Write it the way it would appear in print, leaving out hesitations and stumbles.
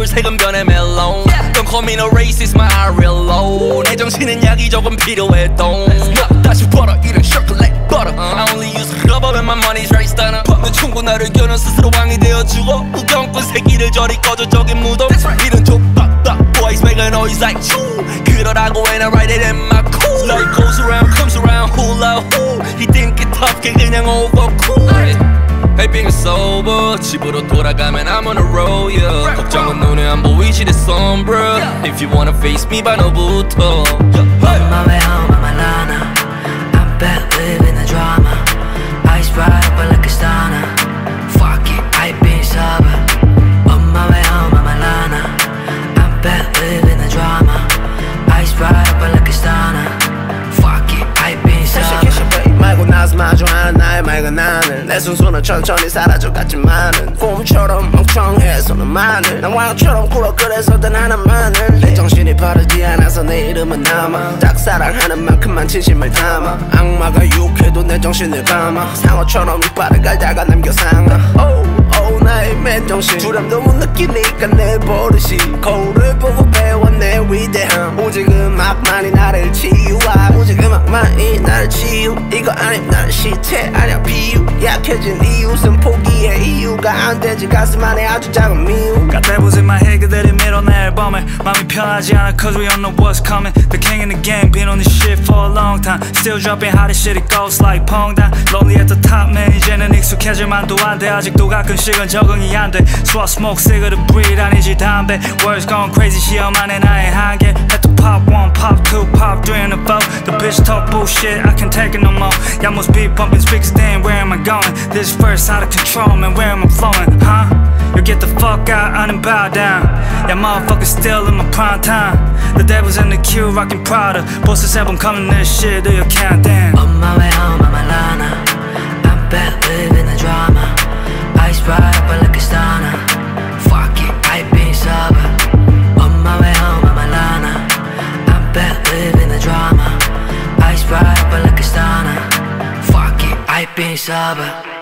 답을 세금변의 멜론. Don't call me no racist, my I real low. 내 정신은 약이 조금 필요해, don't. 다시 벌어 이런 chocolate butter. I only use rubber when my money's right stunner. 내 충고 나를 겨눈 스스로 왕이 되어주고 우경꾼 새끼를 저리 꺼줘 저기 무덤. 이런 족박다 boys make a noise like choo. 그러라고 and I write it in my cool. Life goes around, comes around, hula hoo. He think it tough, 걔 그냥 overcool. Hey, being sober, 집으로 돌아가면 I'm on a roll, yeah. 걱정은 눈에 안 보이지 the sun, bro. If you wanna face me, by 너부터. Hey. My way home, I'm a lana. I'm back living the drama. Ice right up like a stunner. Fuck it, I been sober. On my way home, I'm a lana. I'm back living the drama. Ice right up like a stunner. Fuck it, I been sober. 말고 나서 마주하는 나의 맑은 하늘 내 순수는 천천히 사라져갔지만은 폼처럼 멍청해 손은 마늘 난 왕처럼 굴어 그래서 단 하나만을 내 정신이 바르지 않아서 내 이름은 남아 짝사랑하는 만큼만 진심을 담아 악마가 유혹해도 내 정신을 감아 상어처럼 이빨을 갈다가 남겨 상아 오우 나의 맨정신 두렵도 못 느끼니까 내 버릇이 거울을 보고 배워 내 위대함 오직 음악만이 나를 치유함 오직 음악만이 나를 치유 이거 아님 나는 시체 아냐 비유 약해진 이웃은 포기해 이유가 안되지 가슴 안에 아주 작은 미움 Got that was in my head 그대를 밀어 내 앨범에 마음이 편하지 않아 cause we don't know what's coming The king in the game been on this shit for a long time Still dropping how this shit it goes like 펑당 Lonely at the top man 이제는 익숙해질 만도 안돼 아직도 가끔씩은 적응이 안돼 So I smoke cigarette breathe 아니지 담배 Words gone crazy 시험 안에 나의 한계 Had to pop one, pop two, pop three and about The bitch talk bullshit I can't take it no more Y'all must be bumping speakers, damn, where am I going? This verse out of control, man, where am I flowing, huh? You get the fuck out, I done bow down Y'all motherfuckers still in my prime time The devil's in the queue, rockin' Prada Bosses have them coming, this shit, do your countdown On my way home, I'm a lana I'm back living the drama Ice right up like a stunner Fuck it, I been sober On my way home, I'm a lana I'm back living the drama Ice right up like a stunner Fuck it, I've been sober